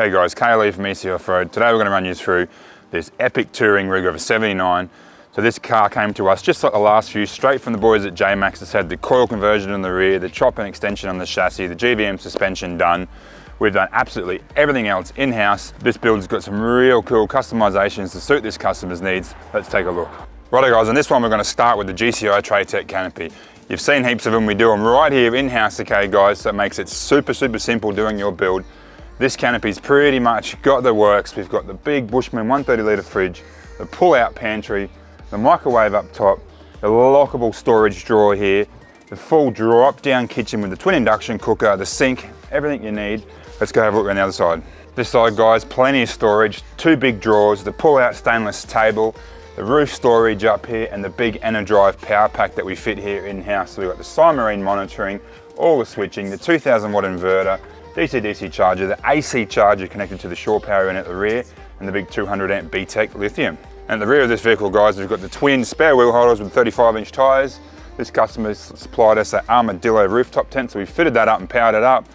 Hey guys, Kaylee from EC Offroad. Today we're going to run you through this epic touring rig of a 79. So this car came to us just like the last few, straight from the boys at JMACX. It's had the coil conversion in the rear, the chop and extension on the chassis, the GVM suspension done. We've done absolutely everything else in-house. This build's got some real cool customizations to suit this customer's needs. Let's take a look. Righto guys, on this one we're going to start with the GCI TrayTec canopy. You've seen heaps of them, we do them right here in-house, okay guys, so it makes it super simple doing your build. This canopy's pretty much got the works. We've got the big Bushman 130-litre fridge, the pull-out pantry, the microwave up top, the lockable storage drawer here, the full drop-down kitchen with the twin induction cooker, the sink, everything you need. Let's go have a look around the other side. This side guys, plenty of storage, two big drawers, the pull-out stainless table, the roof storage up here, and the big AnaDrive power pack that we fit here in-house. So we've got the Symarine monitoring, all the switching, the 2000 watt inverter, DC-DC charger, the AC charger connected to the shore power unit at the rear, and the big 200 amp BTEC lithium. And at the rear of this vehicle, guys, we've got the twin spare wheel holders with 35-inch tires. This customer supplied us an Armadillo rooftop tent, so we fitted that up and powered it up.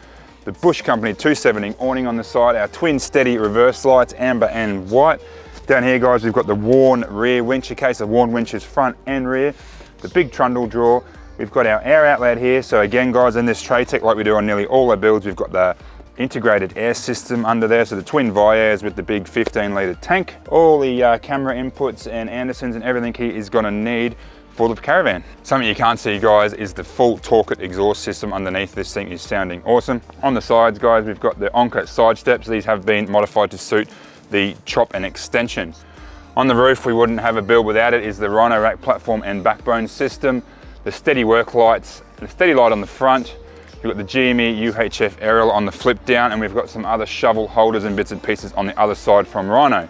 The Bush Company 270 awning on the side, our twin Stedi reverse lights, amber and white. Down here guys, we've got the Warn rear winch, a case of Warn winches front and rear, the big trundle drawer. We've got our air outlet here. So again guys, in this TrayTec, like we do on nearly all our builds, we've got the integrated air system under there. So the twin Viairs with the big 15-litre tank, all the camera inputs and Andersons and everything he is gonna need for the caravan. Something you can't see guys is the full Torquette exhaust system underneath. This thing is sounding awesome. On the sides guys, we've got the Onca side steps. These have been modified to suit the chop and extension. On the roof, we wouldn't have a build without it, is the Rhino-Rack platform and backbone system, the Stedi work lights, the Stedi light on the front, we've got the GME UHF aerial on the flip down, and we've got some other shovel holders and bits and pieces on the other side from Rhino.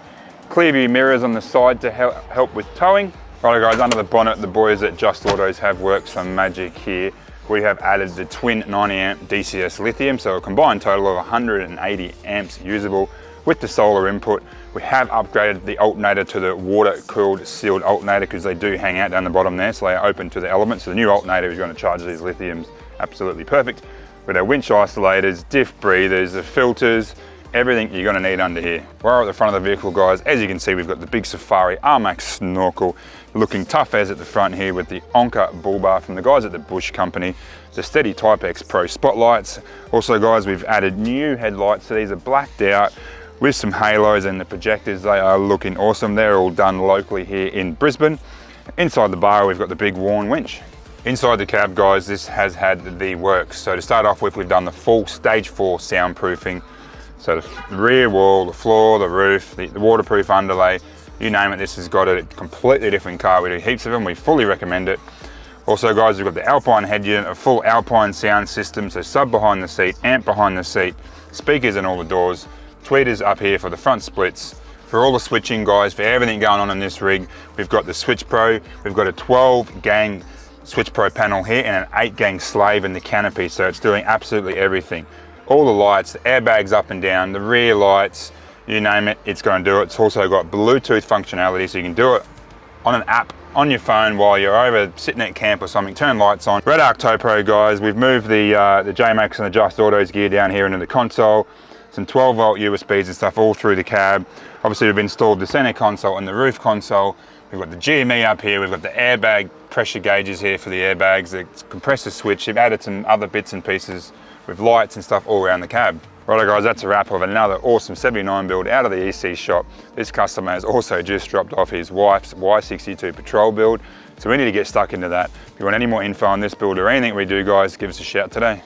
Clearview mirrors on the side to help with towing. Righto guys, under the bonnet, the boys at Just Autos have worked some magic here. We have added the twin 90 amp DCS lithium, so a combined total of 180 amps usable. With the solar input, we have upgraded the alternator to the water-cooled sealed alternator because they do hang out down the bottom there, so they are open to the elements. So the new alternator is going to charge these lithiums absolutely perfect. With our winch isolators, diff breathers, the filters, everything you're going to need under here. We're at the front of the vehicle, guys. As you can see, we've got the big Safari RMAX snorkel, looking tough as at the front here with the Onca bull bar from the guys at the Bush Company, the Stedi Type X Pro spotlights. Also, guys, we've added new headlights, so these are blacked out with some halos and the projectors. They are looking awesome. They're all done locally here in Brisbane. Inside the bar, we've got the big Warn winch. Inside the cab, guys, this has had the works. So to start off with, we've done the full stage 4 soundproofing. So the rear wall, the floor, the roof, the waterproof underlay, you name it, this has got a completely different car. We do heaps of them, we fully recommend it. Also guys, we've got the Alpine head unit, a full Alpine sound system. So sub behind the seat, amp behind the seat, speakers in all the doors, tweeters up here for the front splits, for all the switching guys, for everything going on in this rig. We've got the Switch Pro, we've got a 12 gang Switch Pro panel here and an 8 gang slave in the canopy, so it's doing absolutely everything. All the lights, the airbags up and down, the rear lights, you name it, it's going to do it. It's also got Bluetooth functionality, so you can do it on an app on your phone while you're over sitting at camp or something, turn lights on. Red Arc Topro guys, we've moved the J-Max and the Just Autos gear down here into the console. Some 12 volt USBs and stuff all through the cab. Obviously we've installed the center console and the roof console. We've got the GME up here, we've got the airbag pressure gauges here for the airbags, the compressor switch. We've added some other bits and pieces with lights and stuff all around the cab. Righto guys, that's a wrap of another awesome 79 build out of the EC shop. This customer has also just dropped off his wife's Y62 patrol build, so we need to get stuck into that. If you want any more info on this build or anything we do guys, give us a shout today.